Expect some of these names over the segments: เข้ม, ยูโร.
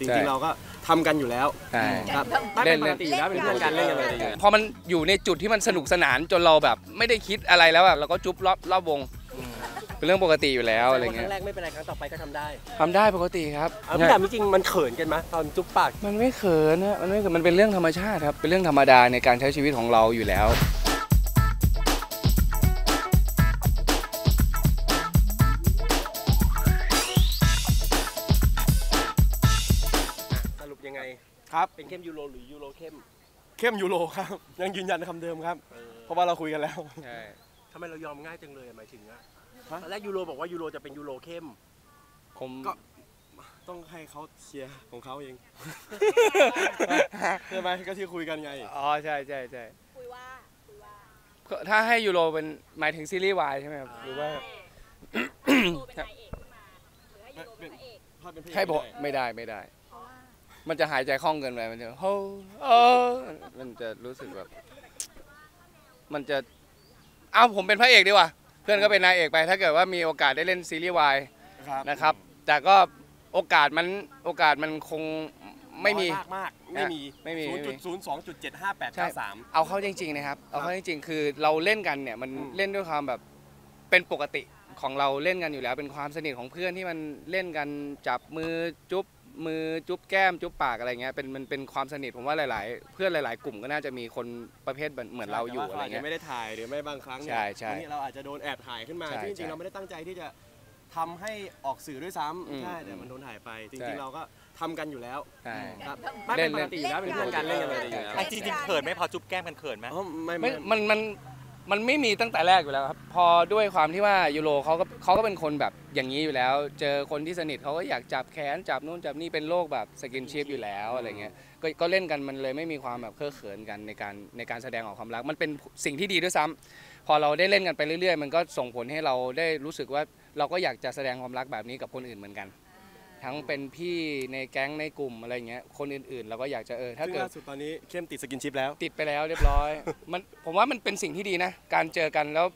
จริงๆเราก็ทำกันอยู่แล้วครับเล่นกันอยู่แล้วเป็นเพื่อนกันเล่นกันเลยพอมันอยู่ในจุดที่มันสนุกสนานจนเราแบบไม่ได้คิดอะไรแล้วเราก็จุ๊บรอบวงเป็นเรื่องปกติอยู่แล้วอะไรเงี้ยครั้งแรกไม่เป็นไรครั้งต่อไปก็ทำได้ปกติครับแต่จริงๆมันเขินกันไหมตอนจุ๊บปากมันไม่เขินนะมันไม่เขินมันเป็นเรื่องธรรมชาติครับเป็นเรื่องธรรมดาในการใช้ชีวิตของเราอยู่แล้วยังไงครับเป็นเข้มยูโรหรือยูโรเข้มยูโรครับยังยืนยันคำเดิมครับเพราะว่าเราคุยกันแล้วใช่ทำไมเรายอมง่ายจังเลยหมายถึงอะตอนแรกยูโรบอกว่ายูโรจะเป็นยูโรเข้มผมก็ต้องให้เขาเชียร์ของเขาเองใช่ไหมก็ที่คุยกันไงอ๋อใช่คุยว่าถ้าให้ยูโรเป็นหมายถึงซีรีส์วายใช่ไหมครับหรือว่าให้ผมไม่ได้มันจะหายใจคล่องเกินไปมันจะโฮมันจะรู้สึกแบบมันจะเอาผมเป็นพระเอกดีกว่าเพื่อนก็เป็นนายเอกไปถ้าเกิดว่ามีโอกาสได้เล่นซีรีส์วายนะครับแต่ก็โอกาสมันคงไม่มีมากไม่มี 0.02.7893 เอาเข้าจริงๆนะครับเอาเข้าจริงๆคือเราเล่นกันเนี่ยมันเล่นด้วยความแบบเป็นปกติของเราเล่นกันอยู่แล้วเป็นความสนิทของเพื่อนที่มันเล่นกันจับมือจุ๊บแก้มจุ๊บปากอะไรเงี้ยมันเป็นความสนิทผมว่าหลายๆเพื่อนหลายๆกลุ่มก็น่าจะมีคนประเภทเหมือนเราอยู่อะไรเงี้ยไม่ได้ถ่ายหรือไม่บางครั้งเนี่ยนี่เราอาจจะโดนแอบถ่ายขึ้นมาที่จริงเราไม่ได้ตั้งใจที่จะทำให้ออกสื่อด้วยซ้ำใช่แต่มันโดนถ่ายไปจริงๆเราก็ทำกันอยู่แล้วครับเล่นปกติอยู่แล้วเป็นเพื่อนกันเล่นกันเลยอยู่แล้วจริงๆเขินไหมพอจุ๊บแก้มกันเขินไหมมันไม่มีตั้งแต่แรกอยู่แล้วครับพอด้วยความที่ว่ายูโรเขาก็เป็นคนแบบอย่างนี้อยู่แล้วเจอคนที่สนิทเขาก็อยากจับแขนจับนู่นจับนี่เป็นโลกแบบสกินชิพอยู่แล้วอะไรเงี้ยก็เล่นกันมันเลยไม่มีความแบบเคอะเขินกันในการแสดงออกความรักมันเป็นสิ่งที่ดีด้วยซ้ำพอเราได้เล่นกันไปเรื่อยๆมันก็ส่งผลให้เราได้รู้สึกว่าเราก็อยากจะแสดงความรักแบบนี้กับคนอื่นเหมือนกันทั้งเป็นพี่ในแก๊งในกลุ่มอะไรเงี้ยคนอื่นๆเราก็อยากจะถ้าเกิดล่าสุดตอนนี้เข้มติดสกินชิปแล้วติดไปแล้วเรียบร้อยมันผมว่ามันเป็นสิ่งที่ดีนะการเจอกันแล้ว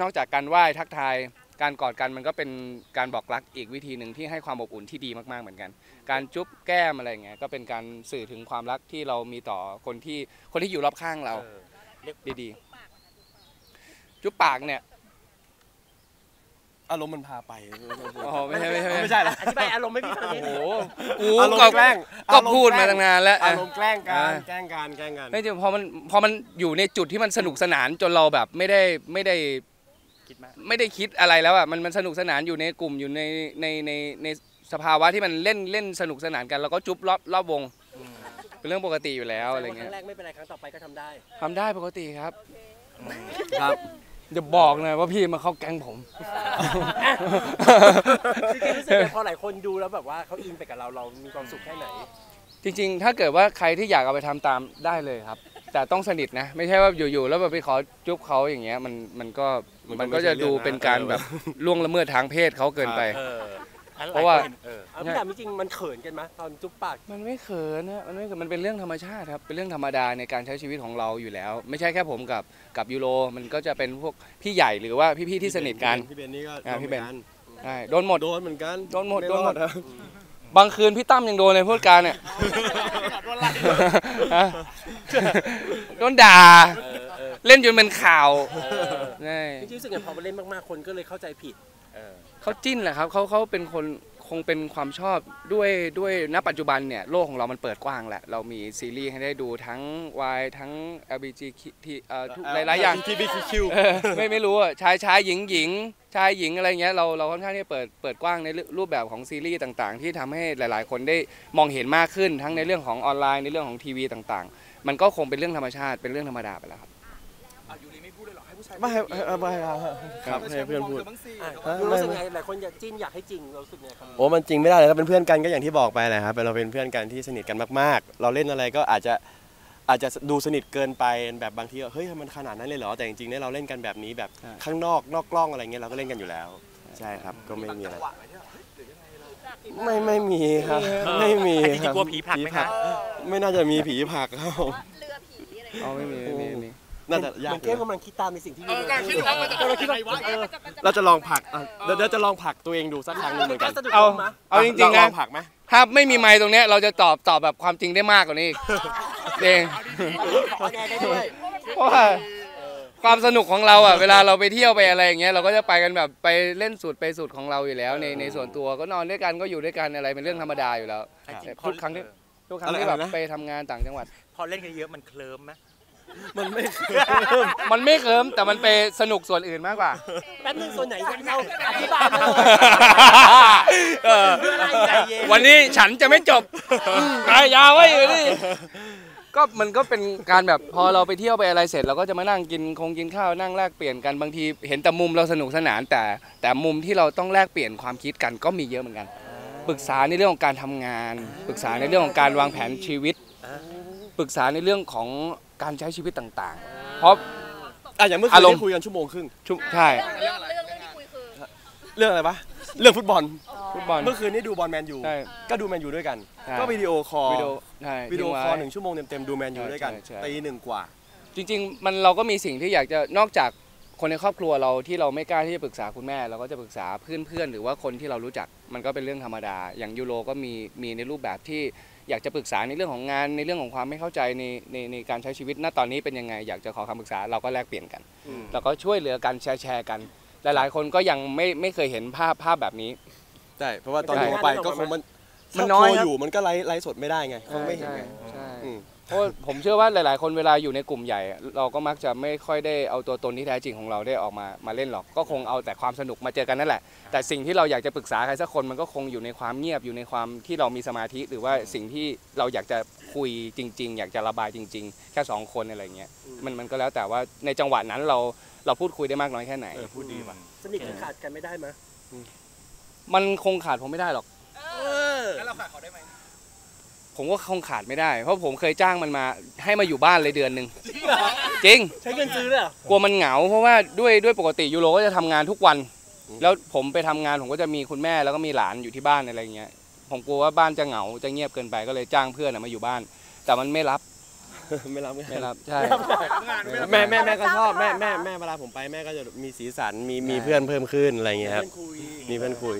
นอกจากการไหว้ทักทายการกอดกันมันก็เป็นการบอกรักอีกวิธีหนึ่งที่ให้ความอบอุ่นที่ดีมากๆเหมือนกันการจุ๊บแก้มอะไรเงี้ยก็เป็นการสื่อถึงความรักที่เรามีต่อคนที่อยู่รอบข้างเราดีๆจุ๊บปากเนี่ยอารมณ์มันพาไปไม่ใช่หรออธิบายอารมณ์ไม่ผิดเลยโอ้โหอารมณ์แกล้งก็พูดมาตั้งนานแล้วอารมณ์แกล้งกันไม่จริงพอมันอยู่ในจุดที่มันสนุกสนานจนเราแบบไม่ได้คิดอะไรแล้วอ่ะมันสนุกสนานอยู่ในกลุ่มอยู่ในสภาวะที่มันเล่นสนุกสนานกันเราก็จุ๊บรอบวงเป็นเรื่องปกติอยู่แล้วอะไรเงี้ยครั้งแรกไม่เป็นไรครั้งต่อไปก็ทำได้ปกติครับครับจะบอกนะว่าพี่มาเข้าแก๊งผมจริงๆรู้สึกพอหลายคนดูแล้วแบบว่าเขาอินไปกับเรามีความสุขแค่ไหนจริงๆถ้าเกิดว่าใครที่อยากเอาไปทำตามได้เลยครับแต่ต้องสนิทนะไม่ใช่ว่าอยู่ๆแล้วแบบไปขอจุ๊บเขาอย่างเงี้ยมันก็จะดูเป็นการแบบล่วงละเมิดทางเพศเขาเกินไปเพราะว่าแต่จริงๆมันเขินกันไหมตอนจุ๊บปากมันไม่เขินนะมันไม่เขินมันเป็นเรื่องธรรมชาติครับเป็นเรื่องธรรมดาในการใช้ชีวิตของเราอยู่แล้วไม่ใช่แค่ผมกับยูโรมันก็จะเป็นพวกพี่ใหญ่หรือว่าพี่ๆที่สนิทกันพี่เบนนี่ก็พี่เบนใช่โดนเหมือนกันโดนหมดบางคืนพี่ตั้มยังโดนเลยพูดการเนี่ยโดนด่าเล่นจนเป็นข่าวจริงๆรู้สึกอย่างพอไปเล่นมากๆคนก็เลยเข้าใจผิดเขาจิ้นแหละครับเขาเป็นคนคงเป็นความชอบด้วยณปัจจุบันเนี่ยโลกของเรามันเปิดกว้างแหละเรามีซีรีส์ให้ได้ดูทั้งวายทั้ง LGBT หลายอย่าง LGBTQ ไม่รู้อ่ะชายหญิงชายหญิงอะไรเงี้ยเราค่อนข้างที่เปิดกว้างในรูปแบบของซีรีส์ต่างๆที่ทำให้หลายๆคนได้มองเห็นมากขึ้นทั้งในเรื่องของออนไลน์ในเรื่องของทีวีต่างๆมันก็คงเป็นเรื่องธรรมชาติเป็นเรื่องธรรมดาไปแล้วครับไม่ครับเพื่อนพูดรู้สึกไงหลายคนอยากจิ้นอยากให้จริงรู้สึกไงครับโอ้มันจริงไม่ได้เลยครับเป็นเพื่อนกันก็อย่างที่บอกไปแหละครับเราเป็นเพื่อนกันที่สนิทกันมากๆเราเล่นอะไรก็อาจจะดูสนิทเกินไปแบบบางทีเฮ้ยมันขนาดนั้นเลยเหรอแต่จริงๆเนี่ยเราเล่นกันแบบนี้แบบข้างนอกกล้องอะไรเงี้ยเราก็เล่นกันอยู่แล้วใช่ครับก็ไม่มีอะไรไม่มีครับไม่มีครับกลัวผีผักไหมครับไม่น่าจะมีผีผักครับเรือผีอะไรอ๋อไม่มีนั่นแหละยากเลยกำลังคิดตามในสิ่งที่เราจะลองผักตัวเองดูสักครั้งหนึ่งเหมือนกันเอาจริงๆนะลองผักไหม ถ้าไม่มีไมค์ตรงเนี้ยเราจะตอบแบบความจริงได้มากกว่านี้เองเพราะว่าความสนุกของเราอ่ะเวลาเราไปเที่ยวไปอะไรอย่างเงี้ยเราก็จะไปกันแบบไปเล่นสุดไปสุดของเราอยู่แล้วในส่วนตัวก็นอนด้วยกันก็อยู่ด้วยกันอะไรเป็นเรื่องธรรมดาอยู่แล้วทุกครั้งที่แบบไปทำงานต่างจังหวัดพอเล่นกันเยอะมันเคลิ้มไหมมันไม่เคลิ้มแต่มันไปสนุกส่วนอื่นมากกว่าแป๊บนึงส่วนไหนกันเราอธิบายเลยวันนี้ฉันจะไม่จบยาวไว้อยู่นี่ก็มันก็เป็นการแบบพอเราไปเที่ยวไปอะไรเสร็จเราก็จะมานั่งกินข้าวนั่งแลกเปลี่ยนกันบางทีเห็นแต่มุมเราสนุกสนานแต่มุมที่เราต้องแลกเปลี่ยนความคิดกันก็มีเยอะเหมือนกันปรึกษาในเรื่องของการทำงานปรึกษาในเรื่องของการวางแผนชีวิตปรึกษาในเรื่องของการใช้ชีวิตต่างๆเพราะอย่างเมื่อคืนคุยกันชั่วโมงครึ่งใช่เรื่องอะไรวะเรื่องฟุตบอลเมื่อคืนนี้ดูบอลแมนยูก็ดูแมนยูด้วยกันก็วิดีโอคอล1 ชั่วโมงเต็มๆดูแมนยูด้วยกันตี 1 กว่าจริงๆมันเราก็มีสิ่งที่อยากจะนอกจากคนในครอบครัวเราที่เราไม่กล้าที่จะปรึกษาคุณแม่เราก็จะปรึกษาเพื่อนๆหรือว่าคนที่เรารู้จักมันก็เป็นเรื่องธรรมดาอย่างยูโรก็มีในรูปแบบที่อยากจะปรึกษาในเรื่องของงานในเรื่องของความไม่เข้าใจในการใช้ชีวิตณตอนนี้เป็นยังไงอยากจะขอคำปรึกษาเราก็แลกเปลี่ยนกันเราก็ช่วยเหลือกันแชร์กันหลายๆคนก็ยังไม่เคยเห็นภาพแบบนี้ใช่เพราะว่าตอนเราไปก็คงมันน้อยอยู่มันก็ไลฟ์สดไม่ได้ไงคงไม่เห็นไงใช่เพราะผมเชื่อว่าหลายๆคนเวลาอยู่ในกลุ่มใหญ่เราก็มักจะไม่ค่อยได้เอาตัวตนที่แท้จริงของเราได้ออกมาเล่นหรอกก็คงเอาแต่ความสนุกมาเจอกันนั่นแหละแต่สิ่งที่เราอยากจะปรึกษาใครสักคนมันก็คงอยู่ในความเงียบอยู่ในความที่เรามีสมาธิหรือว่าสิ่งที่เราอยากจะคุยจริงๆอยากจะระบายจริงๆแค่2คนอะไรเงี้ยมันก็แล้วแต่ว่าในจังหวะนั้นเราพูดคุยได้มากน้อยแค่ไหนพูดดีมันสนิทขาดกันไม่ได้ไหมมันคงขาดผมไม่ได้หรอกแล้วเราขาดเขาได้ไหมผมก็คงขาดไม่ได้เพราะผมเคยจ้างมันมาให้มาอยู่บ้านเลยเดือนหนึ่งจริงใช้เงินซื้อเลยกลัวมันเหงาเพราะว่าด้วยปกติยูโรก็จะทำงานทุกวันแล้วผมไปทำงานผมก็จะมีคุณแม่แล้วก็มีหลานอยู่ที่บ้านอะไรเงี้ยผมกลัวว่าบ้านจะเหงาจะเงียบเกินไปก็เลยจ้างเพื่อนมาอยู่บ้านแต่มันไม่รับใช่แม่ก็ชอบแม่เวลาผมไปแม่ก็จะมีสีสันมีเพื่อนเพิ่มขึ้นอะไรเงี้ยครับมีเพื่อนคุย